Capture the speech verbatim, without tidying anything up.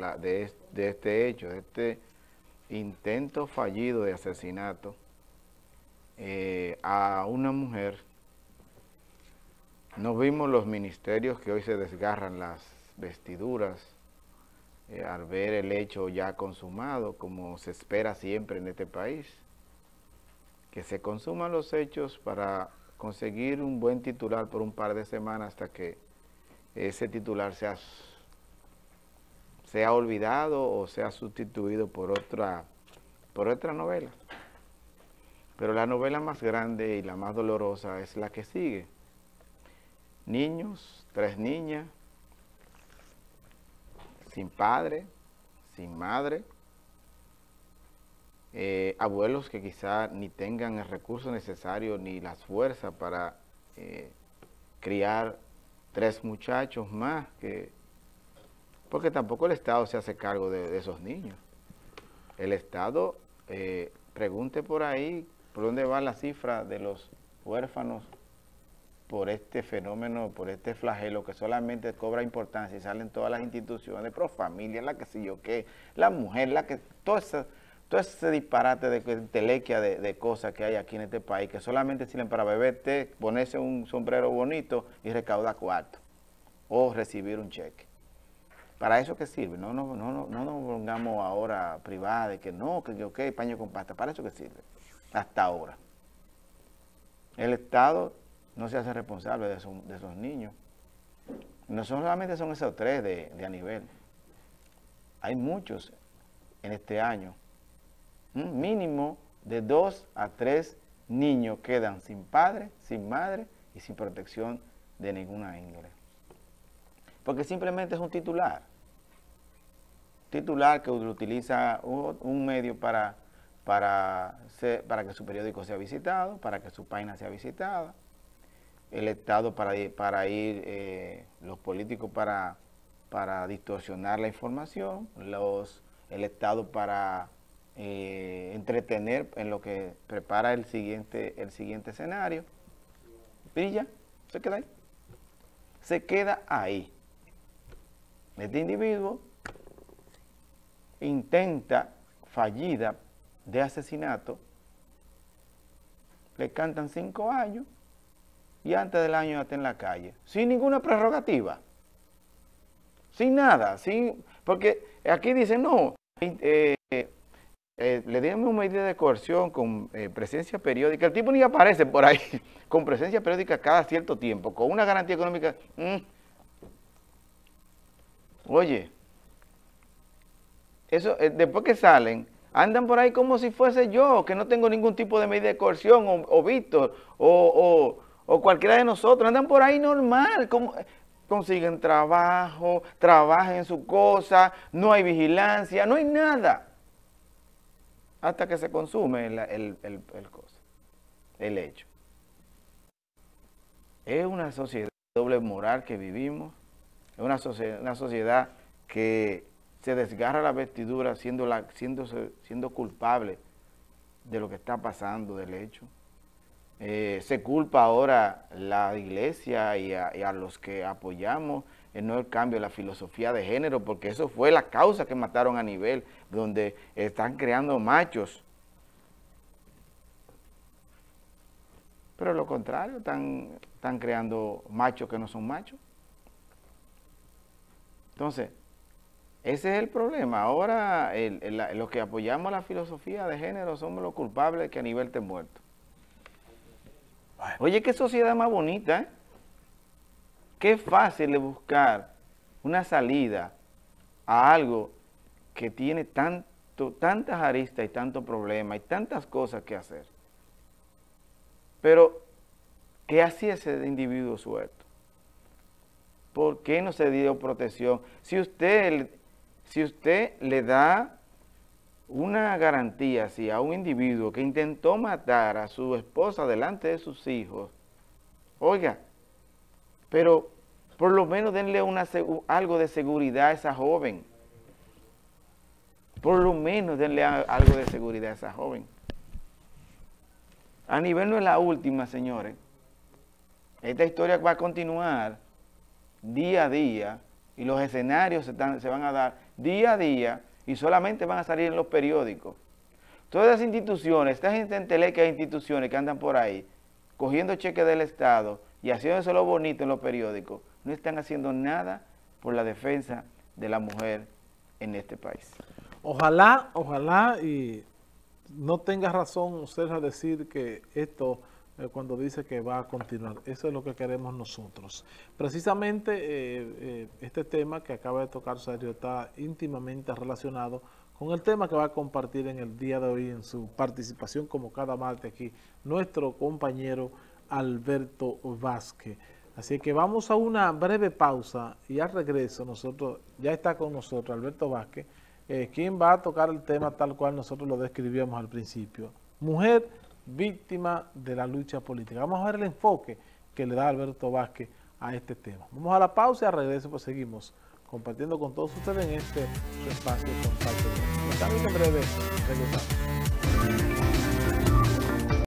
la, de, de este hecho, de este intento fallido de asesinato eh, a una mujer, no vimos los ministerios que hoy se desgarran las vestiduras eh, al ver el hecho ya consumado, como se espera siempre en este país, que se consuman los hechos para conseguir un buen titular por un par de semanas hasta que ese titular sea, sea olvidado o sea sustituido por otra, por otra novela. Pero la novela más grande y la más dolorosa es la que sigue. Niños, tres niñas, sin padre, sin madre, Eh, abuelos que quizá ni tengan el recurso necesario ni las fuerzas para eh, criar tres muchachos más, que porque tampoco el Estado se hace cargo de, de esos niños. El Estado, eh, pregunte por ahí, por dónde va la cifra de los huérfanos por este fenómeno, por este flagelo que solamente cobra importancia y salen todas las instituciones, pro familia, la que sé yo qué, la mujer, la que... todas esas, todo ese disparate de telequia de, de cosas que hay aquí en este país, que solamente sirven para beber té, ponerse un sombrero bonito y recaudar cuarto, o recibir un cheque. ¿Para eso que sirve? No, no, no, no, no nos pongamos ahora privada de que no, que ok, paño con pasta. ¿Para eso que sirve? Hasta ahora. El Estado no se hace responsable de, su, de esos niños. No solamente son esos tres de, de a nivel. Hay muchos en este año. Un mínimo de dos a tres niños quedan sin padre, sin madre y sin protección de ninguna índole. Porque simplemente es un titular. Titular que utiliza un medio para, para, ser, para que su periódico sea visitado, para que su página sea visitada, el Estado para ir, para ir eh, los políticos para, para distorsionar la información, los, el Estado para... Eh, entretener en lo que prepara el siguiente, el siguiente escenario. Y ya, se queda ahí. Se queda ahí. Este individuo intenta fallida de asesinato. Le cantan cinco años y antes del año ya está en la calle. Sin ninguna prerrogativa. Sin nada. Sin, porque aquí dicen, no... Eh, Eh, le dieron una medida de coerción con eh, presencia periódica. El tipo ni aparece por ahí, con presencia periódica cada cierto tiempo, con una garantía económica. Mm. Oye, eso eh, después que salen, andan por ahí como si fuese yo, que no tengo ningún tipo de medida de coerción, o, o Víctor, o, o, o cualquiera de nosotros, andan por ahí normal, como... consiguen trabajo, trabajan en su cosa, no hay vigilancia, no hay nada. Hasta que se consume el, el, el, el, cosa, el hecho. Es una sociedad doble moral que vivimos, es una sociedad, una sociedad que se desgarra la vestidura siendo, la, siendo, siendo culpable de lo que está pasando, del hecho. Eh, se culpa ahora la iglesia y a, y a los que apoyamos en no el cambio de la filosofía de género, porque eso fue la causa que mataron a nivel, donde están creando machos. Pero lo contrario, están, están creando machos que no son machos. Entonces, ese es el problema. Ahora, el, el, los que apoyamos la filosofía de género somos los culpables de que a nivel esté muerto. Oye, qué sociedad más bonita, ¿eh? Qué fácil es buscar una salida a algo que tiene tanto, tantas aristas y tantos problemas y tantas cosas que hacer. Pero, ¿qué hacía ese individuo suelto? ¿Por qué no se dio protección? Si usted, si usted le da una garantía así a un individuo que intentó matar a su esposa delante de sus hijos, oiga, pero por lo menos denle una, algo de seguridad a esa joven. Por lo menos denle a, algo de seguridad a esa joven. A nivel no es la última, señores. Esta historia va a continuar día a día y los escenarios se, están, se van a dar día a día y solamente van a salir en los periódicos. Todas las instituciones, esta gente enteleca hay instituciones que andan por ahí cogiendo cheques del Estado y haciéndose lo bonito en los periódicos, no están haciendo nada por la defensa de la mujer en este país. Ojalá, ojalá y no tenga razón usted a decir que esto, eh, cuando dice que va a continuar, eso es lo que queremos nosotros. Precisamente eh, eh, este tema que acaba de tocar Sergio está íntimamente relacionado con el tema que va a compartir en el día de hoy en su participación como cada martes aquí, nuestro compañero Alberto Vázquez. Así que vamos a una breve pausa y al regreso nosotros, ya está con nosotros Alberto Vázquez, eh, quien va a tocar el tema tal cual nosotros lo describíamos al principio. Mujer víctima de la lucha política. Vamos a ver el enfoque que le da Alberto Vázquez a este tema. Vamos a la pausa y al regreso pues seguimos compartiendo con todos ustedes en este espacio de contacto. En breve regresamos.